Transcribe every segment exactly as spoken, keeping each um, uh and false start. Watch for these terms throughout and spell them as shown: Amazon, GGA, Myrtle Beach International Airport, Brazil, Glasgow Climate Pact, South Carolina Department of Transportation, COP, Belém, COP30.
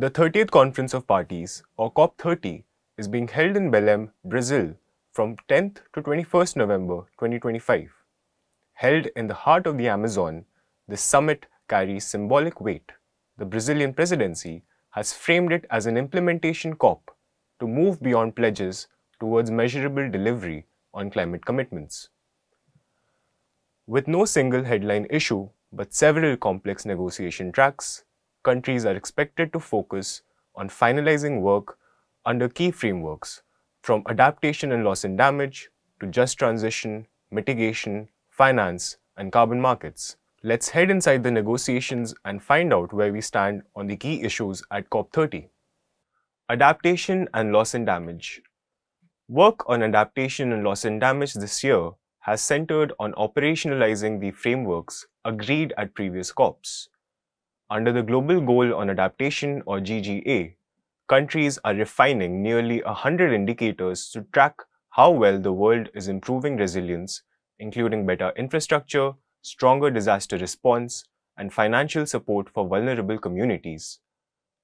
The thirtieth Conference of Parties, or COP thirty, is being held in Belém, Brazil, from tenth to twenty-first November twenty twenty-five. Held in the heart of the Amazon, this summit carries symbolic weight. The Brazilian presidency has framed it as an implementation COP to move beyond pledges towards measurable delivery on climate commitments. With no single headline issue but several complex negotiation tracks, countries are expected to focus on finalizing work under key frameworks, from adaptation and loss and damage to just transition, mitigation, finance, and carbon markets. Let's head inside the negotiations and find out where we stand on the key issues at COP thirty. Adaptation and loss and damage. Work on adaptation and loss and damage this year has centered on operationalizing the frameworks agreed at previous COPs. Under the Global Goal on Adaptation, or G G A, countries are refining nearly one hundred indicators to track how well the world is improving resilience, including better infrastructure, stronger disaster response, and financial support for vulnerable communities.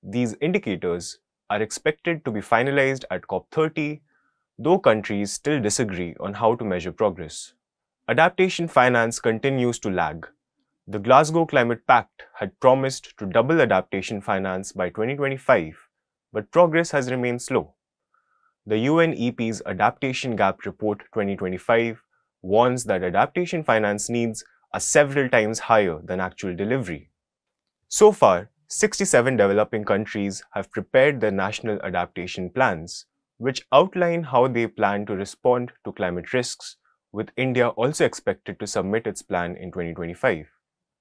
These indicators are expected to be finalized at COP thirty, though countries still disagree on how to measure progress. Adaptation finance continues to lag. The Glasgow Climate Pact had promised to double adaptation finance by twenty twenty-five, but progress has remained slow. The U N E P's Adaptation Gap Report twenty twenty-five warns that adaptation finance needs are several times higher than actual delivery. So far, sixty-seven developing countries have prepared their national adaptation plans, which outline how they plan to respond to climate risks, with India also expected to submit its plan in twenty twenty-five.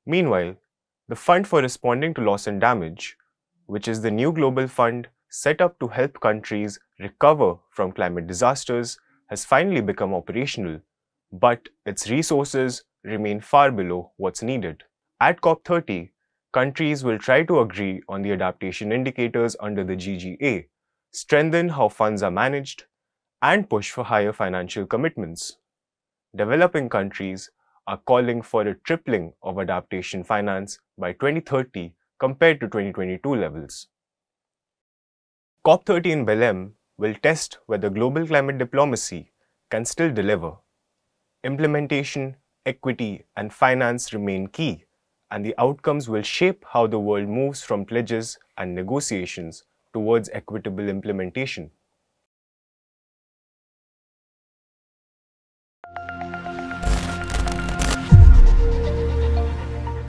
Meanwhile, the Fund for Responding to Loss and Damage, which is the new global fund set up to help countries recover from climate disasters, has finally become operational, but its resources remain far below what's needed. At COP thirty, countries will try to agree on the adaptation indicators under the G G A, strengthen how funds are managed, and push for higher financial commitments. Developing countries are calling for a tripling of adaptation finance by twenty thirty compared to twenty twenty-two levels. COP thirty in Belém will test whether global climate diplomacy can still deliver. Implementation, equity, and finance remain key, and the outcomes will shape how the world moves from pledges and negotiations towards equitable implementation.